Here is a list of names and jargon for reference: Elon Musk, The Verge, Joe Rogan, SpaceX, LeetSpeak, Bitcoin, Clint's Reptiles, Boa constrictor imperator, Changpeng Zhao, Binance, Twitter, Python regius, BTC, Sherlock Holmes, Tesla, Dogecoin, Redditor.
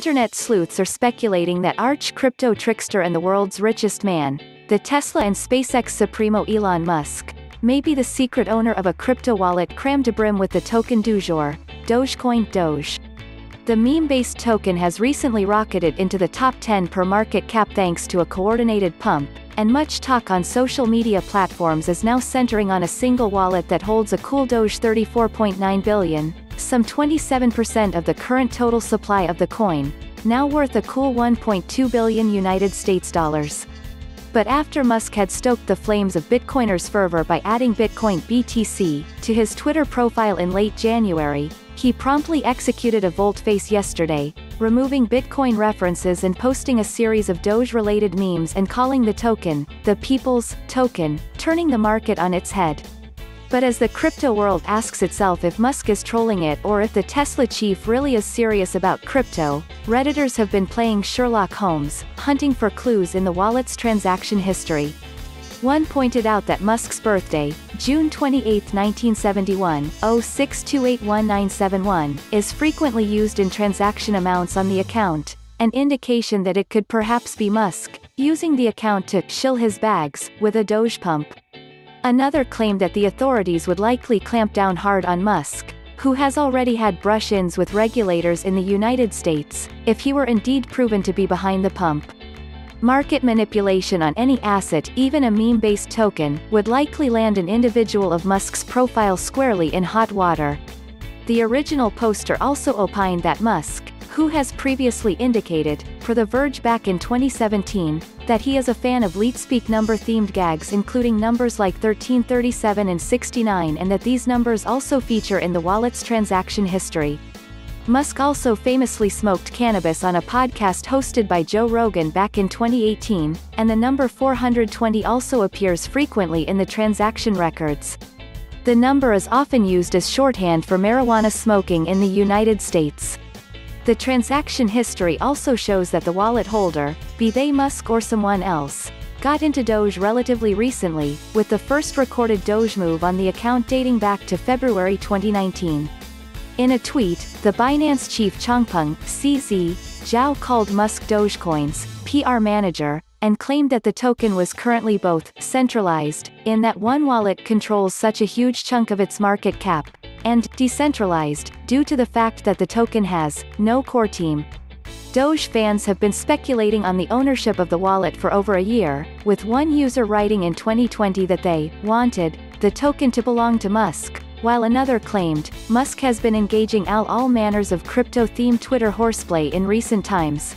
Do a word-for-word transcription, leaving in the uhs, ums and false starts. internet sleuths are speculating that arch crypto trickster and the world's richest man, the Tesla and SpaceX supremo Elon Musk, may be the secret owner of a crypto wallet crammed to brim with the token du jour, Dogecoin Doge. The meme-based token has recently rocketed into the top ten per market cap thanks to a coordinated pump, and much talk on social media platforms is now centering on a single wallet that holds a cool Doge thirty-four point nine billion, some twenty-seven percent of the current total supply of the coin, now worth a cool one point two billion United States dollars. But after Musk had stoked the flames of Bitcoiners' fervor by adding Bitcoin B T C to his Twitter profile in late January, he promptly executed a volte-face yesterday, removing Bitcoin references and posting a series of Doge-related memes and calling the token, the people's token, turning the market on its head. But as the crypto world asks itself if Musk is trolling it or if the Tesla chief really is serious about crypto, Redditors have been playing Sherlock Holmes, hunting for clues in the wallet's transaction history. One pointed out that Musk's birthday, June twenty-eighth nineteen seventy-one, zero six two eight one nine seven one, is frequently used in transaction amounts on the account, an indication that it could perhaps be Musk using the account to shill his bags with a Doge pump. Another claimed that the authorities would likely clamp down hard on Musk, who has already had brush-ins with regulators in the United States, if he were indeed proven to be behind the pump. Market manipulation on any asset, even a meme-based token, would likely land an individual of Musk's profile squarely in hot water. The original poster also opined that Musk, who has previously indicated, for The Verge back in twenty seventeen, that he is a fan of LeetSpeak number-themed gags including numbers like thirteen, thirty-seven and sixty-nine, and that these numbers also feature in the wallet's transaction history. Musk also famously smoked cannabis on a podcast hosted by Joe Rogan back in twenty eighteen, and the number four hundred twenty also appears frequently in the transaction records. The number is often used as shorthand for marijuana smoking in the United States. The transaction history also shows that the wallet holder, be they Musk or someone else, got into Doge relatively recently, with the first recorded Doge move on the account dating back to February twenty nineteen. In a tweet, the Binance chief Changpeng Zhao called Musk Dogecoin's P R manager, and claimed that the token was currently both centralized, in that one wallet controls such a huge chunk of its market cap, and decentralized, due to the fact that the token has no core team. Doge fans have been speculating on the ownership of the wallet for over a year, with one user writing in twenty twenty that they wanted the token to belong to Musk, while another claimed Musk has been engaging in all manners of crypto-themed Twitter horseplay in recent times,